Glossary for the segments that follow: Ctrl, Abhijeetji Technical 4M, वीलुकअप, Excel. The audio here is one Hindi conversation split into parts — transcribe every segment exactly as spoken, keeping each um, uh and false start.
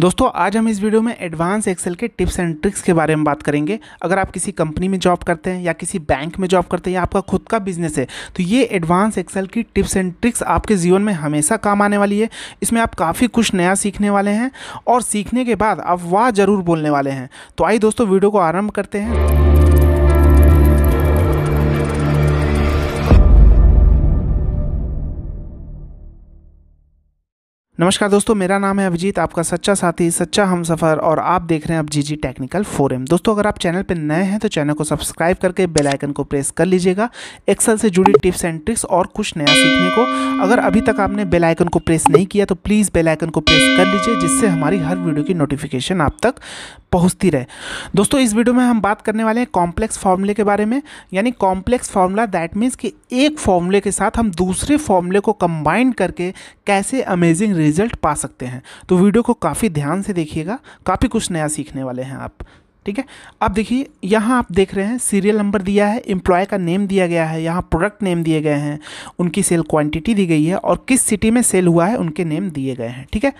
दोस्तों आज हम इस वीडियो में एडवांस एक्सेल के टिप्स एंड ट्रिक्स के बारे में बात करेंगे। अगर आप किसी कंपनी में जॉब करते हैं या किसी बैंक में जॉब करते हैं या आपका खुद का बिजनेस है तो ये एडवांस एक्सेल की टिप्स एंड ट्रिक्स आपके जीवन में हमेशा काम आने वाली है। इसमें आप काफ़ी कुछ नया सीखने वाले हैं और सीखने के बाद आप वाह जरूर बोलने वाले हैं। तो आइए दोस्तों वीडियो को आरंभ करते हैं। नमस्कार दोस्तों, मेरा नाम है अभिजीत, आपका सच्चा साथी, सच्चा हमसफर, और आप देख रहे हैं अभिजीतजी टेक्निकल फोर एम। दोस्तों अगर आप चैनल पर नए हैं तो चैनल को सब्सक्राइब करके बेल आइकन को प्रेस कर लीजिएगा, एक्सेल से जुड़ी टिप्स एंड ट्रिक्स और कुछ नया सीखने को। अगर अभी तक आपने बेल आइकन को प्रेस नहीं किया तो प्लीज़ बेल आइकन को प्रेस कर लीजिए, जिससे हमारी हर वीडियो की नोटिफिकेशन आप तक पहुँचती रहे। दोस्तों इस वीडियो में हम बात करने वाले हैं कॉम्प्लेक्स फार्मूले के बारे में, यानी कॉम्प्लेक्स फार्मूला, दैट मीन्स कि एक फार्मूले के साथ हम दूसरे फार्मूले को कंबाइन करके कैसे अमेजिंग रिजल्ट पा सकते हैं। तो वीडियो को काफ़ी ध्यान से देखिएगा, काफ़ी कुछ नया सीखने वाले हैं आप, ठीक है। अब देखिए यहाँ आप देख रहे हैं सीरियल नंबर दिया है, एम्प्लॉय का नेम दिया गया है, यहाँ प्रोडक्ट नेम दिए गए हैं, उनकी सेल क्वांटिटी दी गई है और किस सिटी में सेल हुआ है उनके नेम दिए गए हैं, ठीक है।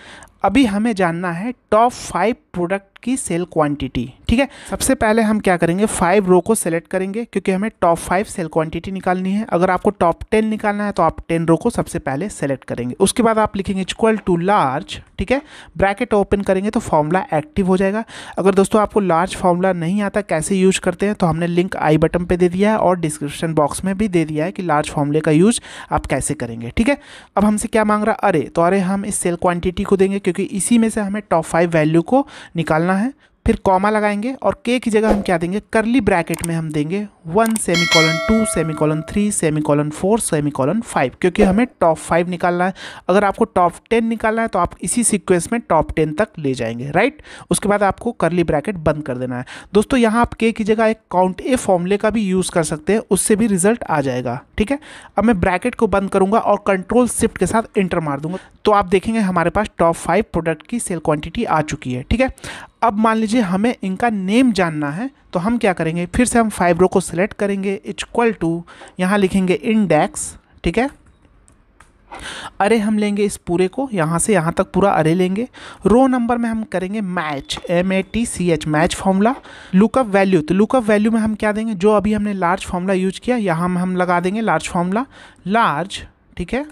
अभी हमें जानना है टॉप फाइव प्रोडक्ट की सेल क्वांटिटी, ठीक है। सबसे पहले हम क्या करेंगे, फाइव रो को सेलेक्ट करेंगे क्योंकि हमें टॉप फाइव सेल क्वांटिटी निकालनी है। अगर आपको टॉप टेन निकालना है तो आप टेन रो को सबसे पहले सेलेक्ट करेंगे। उसके बाद आप लिखेंगे इक्वल टू लार्ज, ठीक है, ब्रैकेट ओपन करेंगे तो फॉर्मूला एक्टिव हो जाएगा। अगर दोस्तों आपको लार्ज फॉर्मूला नहीं आता कैसे यूज करते हैं तो हमने लिंक आई बटन पर दे दिया है और डिस्क्रिप्शन बॉक्स में भी दे दिया है कि लार्ज फॉर्मूले का यूज आप कैसे करेंगे, ठीक है। अब हमसे क्या मांग रहा, अरे तो अरे हम इस सेल क्वांटिटी को देंगे क्योंकि इसी में से हमें टॉप फाइव वैल्यू को निकालना है। फिर कॉमा लगाएंगे और के की जगह हम क्या देंगे, करली ब्रैकेट में हम देंगे one semicolon, two semicolon, three semicolon, four semicolon, five, क्योंकि हमें टॉप फाइव निकालना है। अगर आपको टॉप टेन निकालना है तो आप इसी सीक्वेंस में टॉप टेन तक ले जाएंगे, राइट। उसके बाद आपको करली ब्रैकेट बंद कर देना है। दोस्तों यहाँ आप के की जगह एक काउंट ए फॉर्मूले का भी यूज़ कर सकते हैं, उससे भी रिजल्ट आ जाएगा, ठीक है। अब मैं ब्रैकेट को बंद करूँगा और कंट्रोल शिफ्ट के साथ इंटर मार दूँगा तो आप देखेंगे हमारे पास टॉप फाइव प्रोडक्ट की सेल क्वांटिटी आ चुकी है, ठीक है। अब मान लीजिए हमें इनका नेम जानना है तो हम क्या करेंगे, फिर से हम फाइव रो को सिलेक्ट करेंगे, इक्वल टू यहाँ लिखेंगे इंडेक्स, ठीक है। अरे हम लेंगे इस पूरे को, यहाँ से यहाँ तक पूरा अरे लेंगे। रो नंबर में हम करेंगे match, M A T C H, match formula. Lookup value, तो लुकअप वैल्यू में हम क्या देंगे, जो अभी हमने लार्ज फॉर्मूला यूज किया यहाँ हम, हम लगा देंगे लार्ज फॉर्मूला, लार्ज, ठीक है।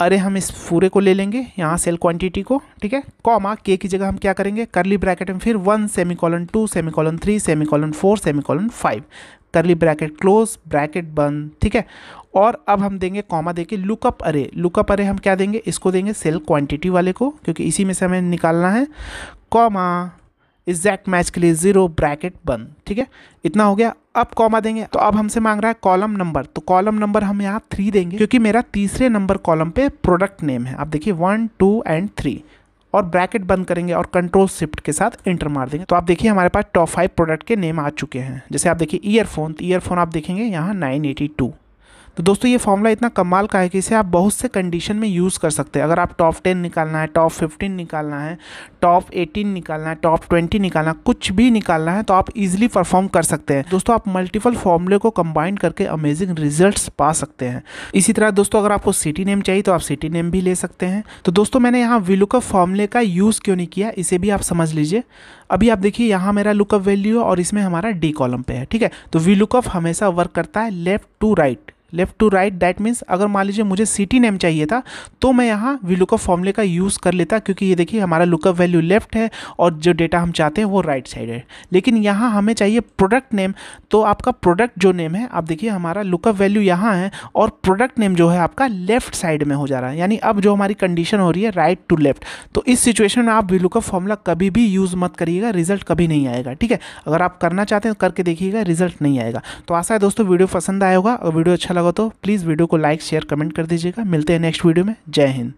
अरे हम इस पूरे को ले लेंगे, यहाँ सेल क्वांटिटी को, ठीक है। कॉमा, के की जगह हम क्या करेंगे, करली ब्रैकेट में फिर one semicolon, two semicolon, three semicolon, four semicolon, five, curly bracket close, bracket बंद, ठीक है। और अब हम देंगे कॉमा देके लुकअप अरे, लुकअप अरे हम क्या देंगे, इसको देंगे सेल क्वांटिटी वाले को क्योंकि इसी में से हमें निकालना है। कॉमा, एग्जैक्ट मैच के लिए जीरो, ब्रैकेट बंद, ठीक है। इतना हो गया। अब कॉमा देंगे तो अब हमसे मांग रहा है कॉलम नंबर, तो कॉलम नंबर हम यहाँ थ्री देंगे क्योंकि मेरा तीसरे नंबर कॉलम पे प्रोडक्ट नेम है। आप देखिए वन टू एंड थ्री, और ब्रैकेट बंद करेंगे और कंट्रोल शिफ्ट के साथ इंटर मार देंगे तो आप देखिए हमारे पास टॉप फाइव प्रोडक्ट के नेम आ चुके हैं। जैसे आप देखिए ईयरफोन, तो ईयरफोन आप देखेंगे यहाँ नाइन एटी टू। तो दोस्तों ये फॉर्मूला इतना कमाल का है कि इसे आप बहुत से कंडीशन में यूज़ कर सकते हैं। अगर आप टॉप टेन निकालना है, टॉप फिफ्टीन निकालना है, टॉप एटीन निकालना है, टॉप ट्वेंटी निकालना है, कुछ भी निकालना है तो आप इजीली परफॉर्म कर सकते हैं। दोस्तों आप मल्टीपल फॉर्मूले को कंबाइन करके अमेजिंग रिजल्ट्स पा सकते हैं। इसी तरह दोस्तों अगर आपको सिटी नेम चाहिए तो आप सिटी नेम भी ले सकते हैं। तो दोस्तों मैंने यहाँ वीलुकअप फॉर्मूले का यूज़ क्यों नहीं किया इसे भी आप समझ लीजिए। अभी आप देखिए यहाँ मेरा लुकअप वैल्यू है और इसमें हमारा डी कॉलम पे है, ठीक है। तो वीलुकअप हमेशा वर्क करता है left to right, left to right, that means अगर मान लीजिए मुझे सिटी नेम चाहिए था तो मैं यहाँ वीलुकअप फॉर्मूले का यूज़ कर लेता क्योंकि ये देखिए हमारा लुकअप वैल्यू लेफ्ट है और जो डेटा हम चाहते हैं वो राइट साइड है। लेकिन यहाँ हमें चाहिए प्रोडक्ट नेम, तो आपका प्रोडक्ट जो नेम है, आप देखिए हमारा लुकअप वैल्यू यहाँ है और प्रोडक्ट नेम जो है आपका लेफ्ट साइड में हो जा रहा है, यानी अब जो हमारी कंडीशन हो रही है राइट टू लेफ्ट। तो इस सिचुएशन में आप वीलुकअप फॉर्मूला कभी भी यूज़ मत करिएगा, रिजल्ट कभी नहीं आएगा, ठीक है। अगर आप करना चाहते हैं तो करके देखिएगा, रिजल्ट नहीं आएगा। तो आशा है दोस्तों वीडियो पसंद आया होगा, और वीडियो अच्छा लगा तो प्लीज़ वीडियो को लाइक शेयर कमेंट कर दीजिएगा। मिलते हैं नेक्स्ट वीडियो में, जय हिंद।